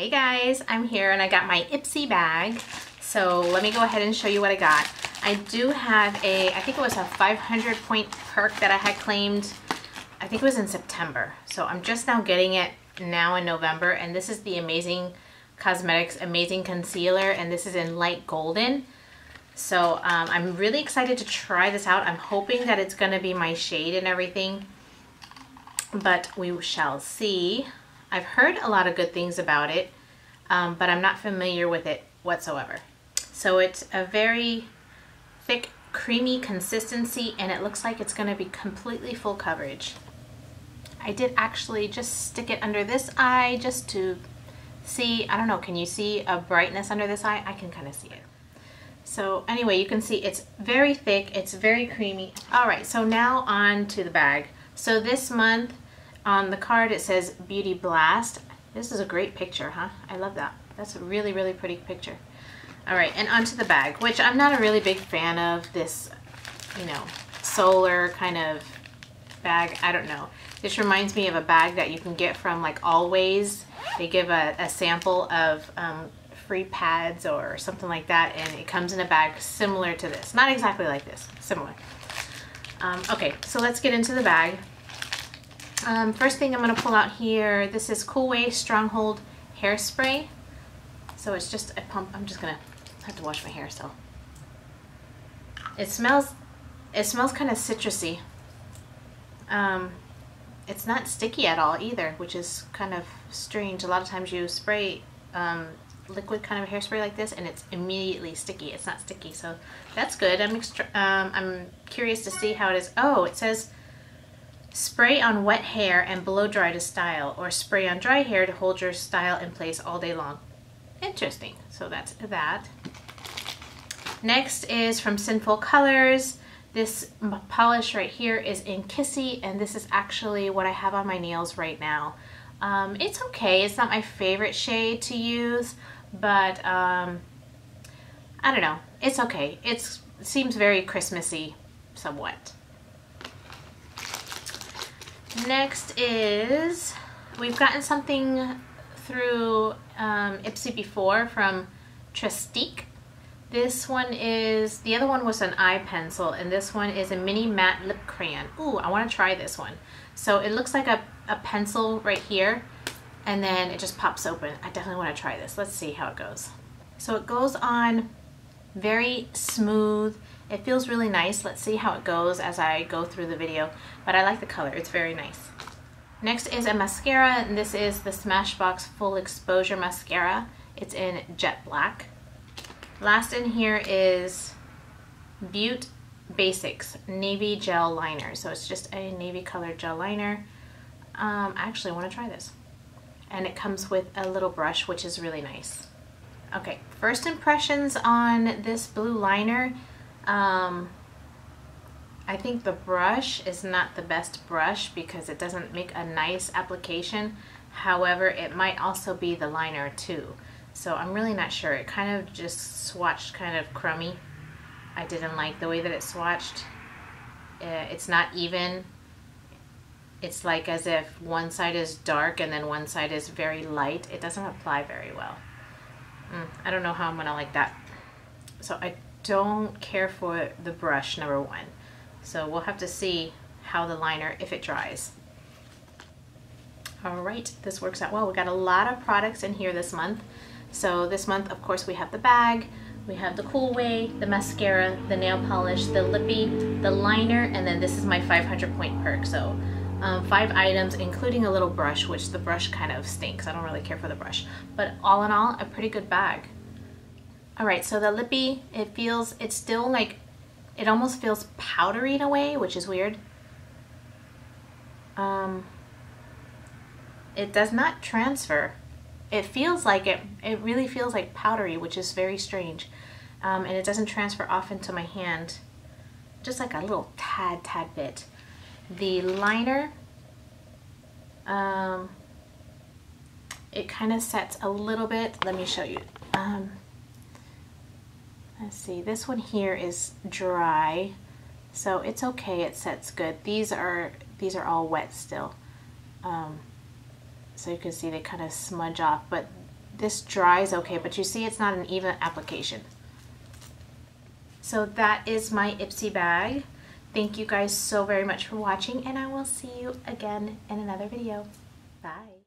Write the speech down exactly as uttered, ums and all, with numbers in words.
Hey guys, I'm here and I got my Ipsy bag. So let me go ahead and show you what I got. I do have a, I think it was a five hundred point perk that I had claimed, I think it was in September. So I'm just now getting it now in November, and this is the Amazing Cosmetics Amazing Concealer, and this is in Light Golden. So um, I'm really excited to try this out. I'm hoping that it's gonna be my shade and everything, but we shall see. I've heard a lot of good things about it, um, but I'm not familiar with it whatsoever. So it's a very thick, creamy consistency, and it looks like it's gonna be completely full coverage. I did actually just stick it under this eye just to see, I don't know, can you see a brightness under this eye? I can kind of see it. So anyway, you can see it's very thick, it's very creamy. All right, so now on to the bag. So this month, on the card it says Beauty Blast. This is a great picture, huh? I love that. That's a really, really pretty picture. All right, and onto the bag, which I'm not a really big fan of this, you know, solar kind of bag. I don't know. This reminds me of a bag that you can get from like Always. They give a, a sample of um, free pads or something like that, and it comes in a bag similar to this. Not exactly like this, similar. Um, okay, so let's get into the bag. Um, first thing I'm going to pull out here, this is Coolway Stronghold Hairspray. So it's just a pump. I'm just going to have to wash my hair, so. It smells, it smells kind of citrusy. Um, it's not sticky at all either, which is kind of strange. A lot of times you spray um, liquid kind of hairspray like this and it's immediately sticky. It's not sticky, so that's good. I'm, extra, um, I'm curious to see how it is. Oh, it says spray on wet hair and blow dry to style, or spray on dry hair to hold your style in place all day long. Interesting. So that's that. Next is from Sinful Colors. This polish right here is in Kissy, and this is actually what I have on my nails right now. Um, it's okay. It's not my favorite shade to use, but um, I don't know. It's okay. It's, it seems very Christmassy somewhat. Next is, we've gotten something through um, Ipsy before from Tristique. This one is, the other one was an eye pencil, and this one is a mini matte lip crayon. Ooh, I want to try this one. So it looks like a, a pencil right here, and then it just pops open. I definitely want to try this. Let's see how it goes. So it goes on very smooth. It feels really nice. Let's see how it goes as I go through the video, but I like the color. It's very nice. Next is a mascara, and this is the Smashbox Full Exposure Mascara. It's in Jet Black. Last in here is Beauty Basics Navy Gel Liner. So it's just a navy colored gel liner. Um, I actually want to try this. And it comes with a little brush, which is really nice. Okay, first impressions on this blue liner. Um, I think the brush is not the best brush because it doesn't make a nice application. However, it might also be the liner too. So I'm really not sure. It kind of just swatched kind of crummy. I didn't like the way that it swatched. Uh, it's not even. It's like as if one side is dark and then one side is very light. It doesn't apply very well. Mm, I don't know how I'm gonna like that. So I don't care for the brush, number one. So we'll have to see how the liner, if it dries. All right, this works out well. We got a lot of products in here this month. So this month, of course, we have the bag, we have the Coolway, the mascara, the nail polish, the lippy, the liner, and then this is my five hundred point perk. So um, five items, including a little brush, which the brush kind of stinks. I don't really care for the brush, but all in all, a pretty good bag. All right, so the lippy, it feels, it's still like, it almost feels powdery in a way, which is weird. Um, it does not transfer. It feels like it, it really feels like powdery, which is very strange. Um, and it doesn't transfer off into my hand, just like a little tad, tad bit. The liner, um, it kind of sets a little bit. Let me show you. Um, Let's see, this one here is dry, so it's okay, it sets good. These are these are all wet still. Um, so you can see they kind of smudge off, but This dries okay, but you see it's not an even application. So that is my Ipsy bag. Thank you guys so very much for watching, and I will see you again in another video. Bye.